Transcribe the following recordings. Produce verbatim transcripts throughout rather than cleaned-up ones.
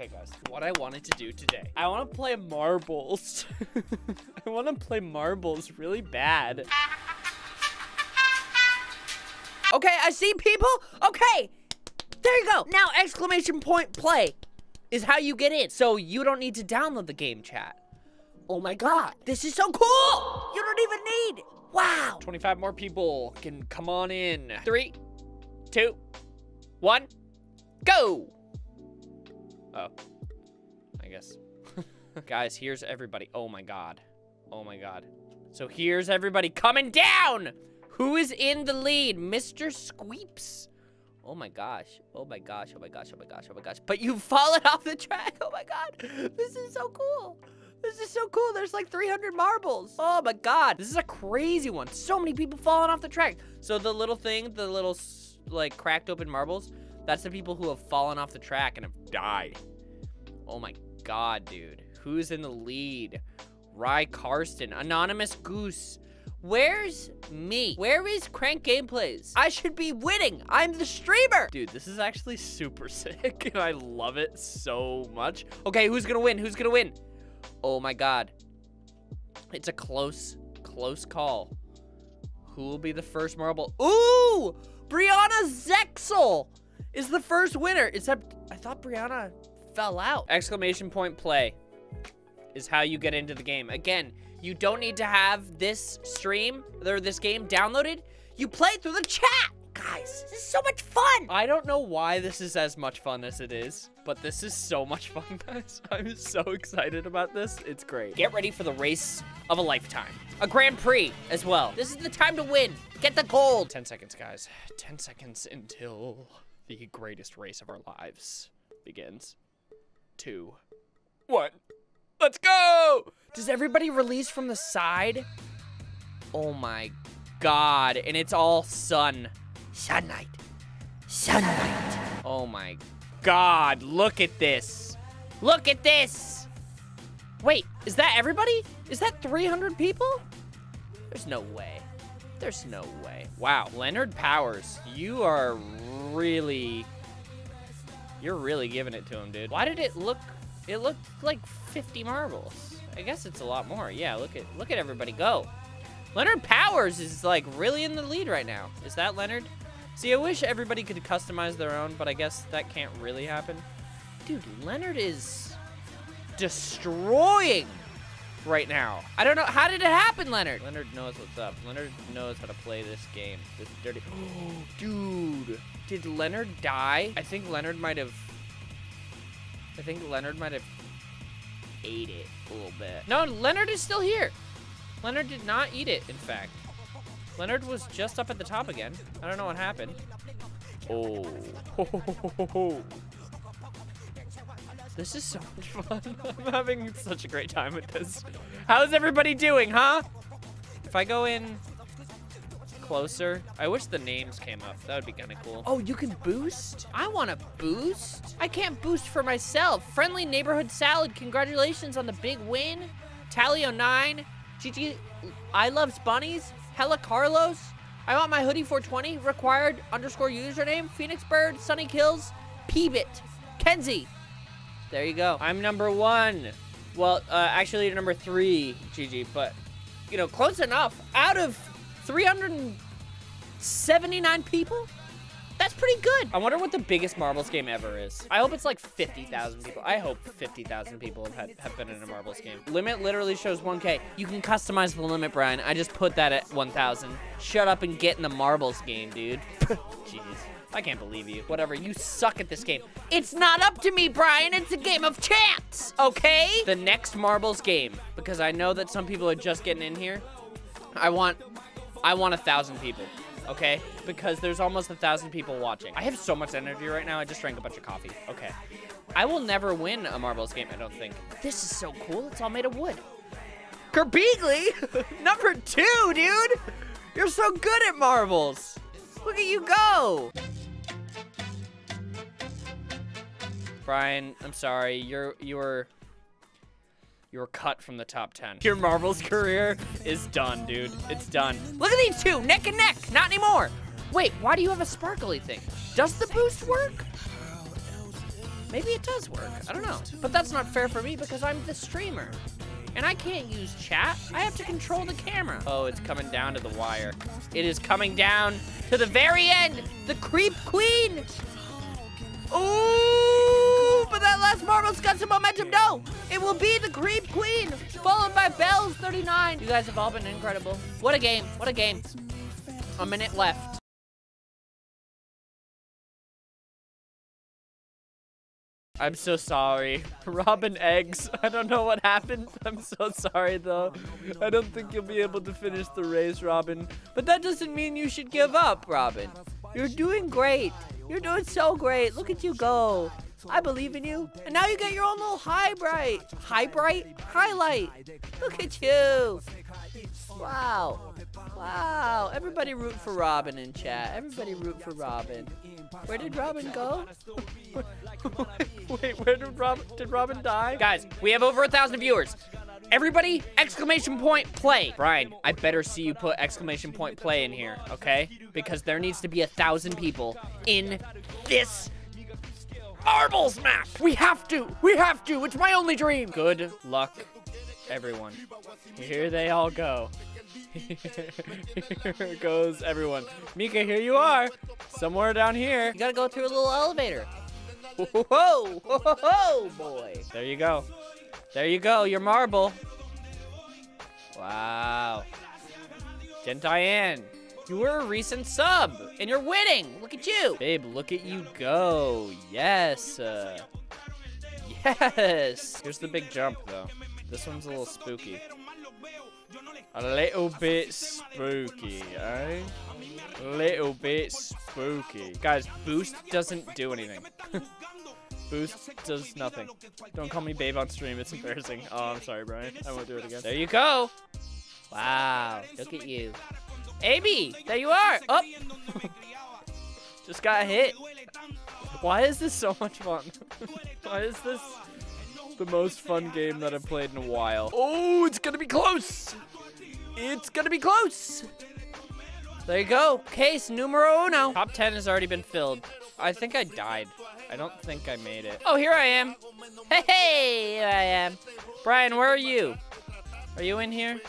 Okay guys, what I wanted to do today, I want to play marbles. I want to play marbles really bad. Okay, I see people. Okay, there you go. Now exclamation point play is how you get in, so you don't need to download the game, chat. Oh my god, this is so cool. You don't even need, wow. twenty-five more people can come on in. Three, two, one, go. Oh, I guess. Guys, here's everybody. Oh my god. Oh my god. So here's everybody coming down. Who is in the lead? Mister Squeeps. Oh my gosh. Oh my gosh. Oh my gosh. Oh my gosh. Oh my gosh. But you've fallen off the track. Oh my god. This is so cool. This is so cool. There's like three hundred marbles. Oh my god. This is a crazy one. So many people falling off the track. So the little thing, the little like cracked open marbles, that's the people who have fallen off the track and have died. Oh my god, dude. Who's in the lead? Rye Karsten. Anonymous Goose. Where's me? Where is Crank Gameplays? I should be winning. I'm the streamer. Dude, this is actually super sick. And I love it so much. Okay, who's gonna win? Who's gonna win? Oh my god. It's a close, close call. Who will be the first marble? Ooh! Brianna Zexel is the first winner, except I thought Brianna fell out. Exclamation point play is how you get into the game. Again, you don't need to have this stream or this game downloaded. You play through the chat. Guys, this is so much fun. I don't know why this is as much fun as it is, but this is so much fun, guys. I'm so excited about this. It's great. Get ready for the race of a lifetime. A Grand Prix as well. This is the time to win. Get the gold. ten seconds, guys. ten seconds until the greatest race of our lives begins. Two, one, let's go! Does everybody release from the side? Oh my god, and it's all sun. Sunlight, sunlight. Oh my god, look at this. Look at this. Wait, is that everybody? Is that three hundred people? There's no way. There's no way. Wow, Leonard Powers, you are really, you're really giving it to him, dude. Why did it look, it looked like fifty marbles. I guess it's a lot more. Yeah, look at, look at everybody go. Leonard Powers is like really in the lead right now. Is that Leonard? See, I wish everybody could customize their own, but I guess that can't really happen. Dude, Leonard is destroying right now. I don't know, how did it happen, Leonard? Leonard knows what's up. Leonard knows how to play this game. This dirty, oh, dude. Did Leonard die? I think Leonard might have, I think Leonard might have ate it a little bit. No, Leonard is still here. Leonard did not eat it, in fact. Leonard was just up at the top again. I don't know what happened. Oh. Ho, ho, ho, ho, ho. This is so much fun. I'm having such a great time with this. How's everybody doing, huh? If I go in closer, I wish the names came up. That would be kind of cool. Oh, you can boost? I want to boost. I can't boost for myself. Friendly Neighborhood Salad, congratulations on the big win. Talio nine, G G, I loves bunnies, Hella Carlos, I want my hoodie four twenty, required underscore username, Phoenix Bird, Sunny Kills, Peebit, Kenzie. There you go. I'm number one. Well, uh, actually you're number three, G G, but you know, close enough. Out of three hundred seventy-nine people, that's pretty good. I wonder what the biggest marbles game ever is. I hope it's like fifty thousand people. I hope fifty thousand people have, had, have been in a marbles game. Limit literally shows one K. You can customize the limit, Brian. I just put that at one thousand. Shut up and get in the marbles game, dude. Jeez, I can't believe you. Whatever, you suck at this game. It's not up to me, Brian. It's a game of chance, okay? The next marbles game, because I know that some people are just getting in here. I want, I want a thousand people. Okay, because there's almost a thousand people watching. I have so much energy right now. I just drank a bunch of coffee. Okay, I will never win a marbles game, I don't think. This is so cool. It's all made of wood. Kerbeagley, number two, dude. You're so good at marbles. Look at you go. Brian, I'm sorry. You're you're you're cut from the top ten. Your marbles career is done, dude. It's done. Look at these two, neck and neck. Not anymore. Wait, why do you have a sparkly thing? Does the boost work? Maybe it does work, I don't know. But that's not fair for me because I'm the streamer. And I can't use chat. I have to control the camera. Oh, it's coming down to the wire. It is coming down to the very end. The creep queen. Ooh, but that last marble's got some momentum. No, it will be the creep queen, followed by Bells thirty-nine. You guys have all been incredible. What a game, what a game. A minute left. I'm so sorry. Robin eggs. I don't know what happened. I'm so sorry, though. I don't think you'll be able to finish the race, Robin. But that doesn't mean you should give up, Robin. You're doing great. You're doing so great. Look at you go. I believe in you. And now you get your own little high bright. High bright? Highlight. Look at you. Wow. Wow. Everybody root for Robin in chat. Everybody root for Robin. Where did Robin go? Wait, where did Robin, did Robin die? Guys, we have over a thousand viewers. Everybody, exclamation point play. Brian, I better see you put exclamation point play in here, okay? Because there needs to be a thousand people in this marbles map. We have to, we have to. It's my only dream. Good luck, everyone. Here they all go. Here goes everyone. Mika, here you are. Somewhere down here. You gotta go through a little elevator. Whoa, whoa, whoa, whoa, boy. There you go. There you go, your marble. Wow. Jen Diane, you were a recent sub, and you're winning. Look at you. Babe, look at you go. Yes. Uh, yes. Here's the big jump, though. This one's a little spooky. A little bit spooky, eh? Little bit spooky. Guys, boost doesn't do anything. Boost does nothing. Don't call me babe on stream, it's embarrassing. Oh, I'm sorry, Brian. I won't do it again. There you go. Wow, look at you. A B, there you are. Up. Just got hit. Why is this so much fun? Why is this the most fun game that I've played in a while? Oh, it's gonna be close. It's gonna be close. There you go. Case numero uno. Top ten has already been filled. I think I died. I don't think I made it. Oh, here I am. Hey, hey, here I am. Brian, where are you? Are you in here?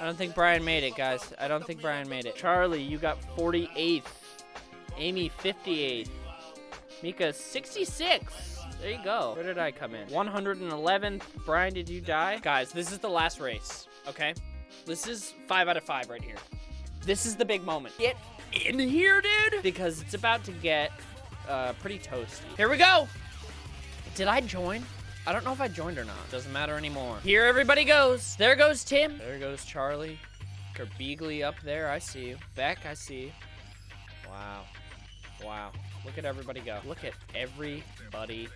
I don't think Brian made it, guys. I don't think Brian made it. Charlie, you got forty-eighth. Amy, fifty-eighth. Mika, sixty-six. There you go. Where did I come in? one hundred eleventh. Brian, did you die? Guys, this is the last race, okay? This is five out of five right here. This is the big moment. Get in here, dude, because it's about to get uh, pretty toasty. Here we go. Did I join? I don't know if I joined or not. Doesn't matter anymore. Here everybody goes. There goes Tim. There goes Charlie. Kerbeagley up there. I see you. Beck, I see you. Wow. Wow. Look at everybody go. Look at everybody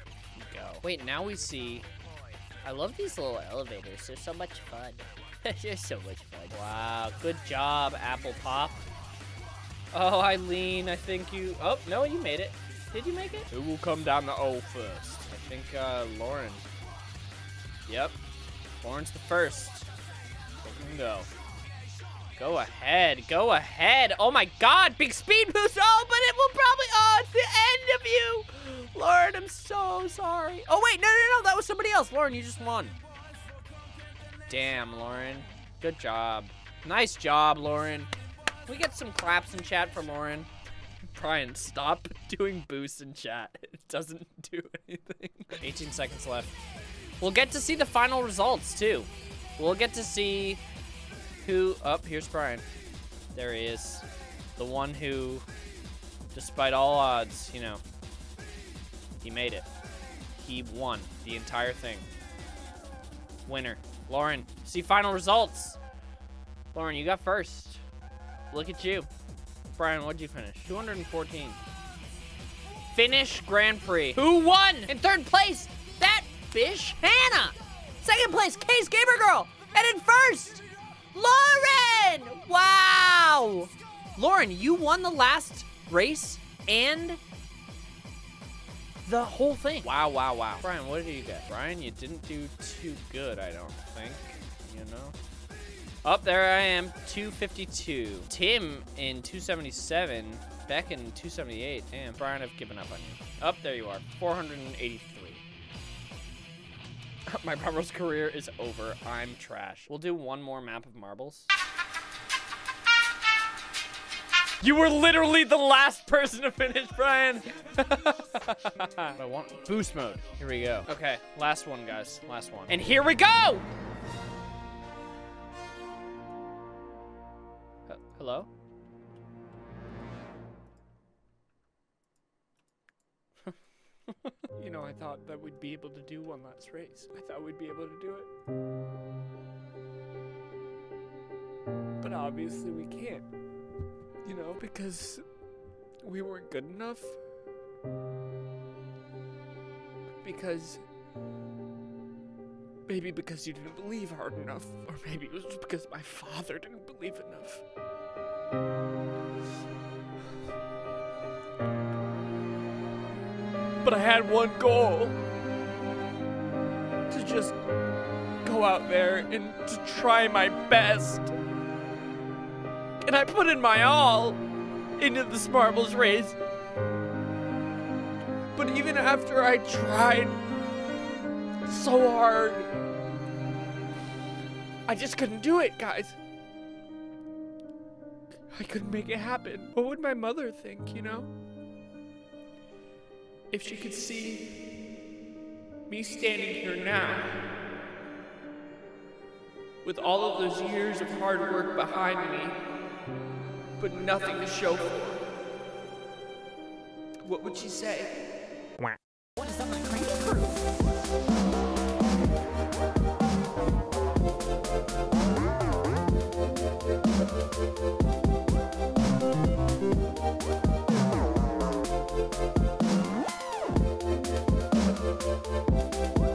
go. Wait, now we see. I love these little elevators. They're so much fun. They're so much fun. Wow, good job, Apple Pop. Oh, Eileen, I think you. Oh, no, you made it. Did you make it? Who will come down the O first? I think uh, Lauren. Yep, Lauren's the first. Go. Go ahead, go ahead. Oh my God, big speed boost. Oh, but it will probably, oh, it's the end of you. Lauren, I'm so sorry. Oh wait, no, no, no, that was somebody else. Lauren, you just won. Damn, Lauren, good job. Nice job, Lauren. Can we get some claps in chat for Lauren? Brian, stop doing boosts in chat. It doesn't do anything. eighteen seconds left. We'll get to see the final results too. We'll get to see who up oh, here's Brian. There he is, the one who, despite all odds, you know, he made it. He won the entire thing. Winner, Lauren. See final results. Lauren, you got first. Look at you. Brian, what'd you finish? two hundred fourteen. Finish Grand Prix. Who won in third place? That fish Hannah. Second place, Case Gamer Girl. And in first, Lauren! Wow! Lauren, you won the last race and the whole thing. Wow, wow, wow. Brian, what did you get? Brian, you didn't do too good, I don't think, you know? Up there I am, two fifty-two. Tim in two seventy-seven back in two seventy-eight. Damn, Brian, I've given up on you. Up, there you are. four hundred eighty-three. My marbles career is over. I'm trash. We'll do one more map of marbles. You were literally the last person to finish, Brian. I want boost mode. Here we go. Okay, last one, guys. Last one. And here we go! Uh, hello? You know, I thought that we'd be able to do one last race. I thought we'd be able to do it. But obviously we can't. You know, because we weren't good enough. Because maybe because you didn't believe hard enough, or maybe it was just because my father didn't believe enough. But I had one goal, to just go out there and to try my best. And I put in my all into this marbles race. But even after I tried so hard, I just couldn't do it, guys. I couldn't make it happen. What would my mother think, you know? If she could see me standing here now, with all of those years of hard work behind me, but nothing to show for it, what would she say? What is up, my cranky crew?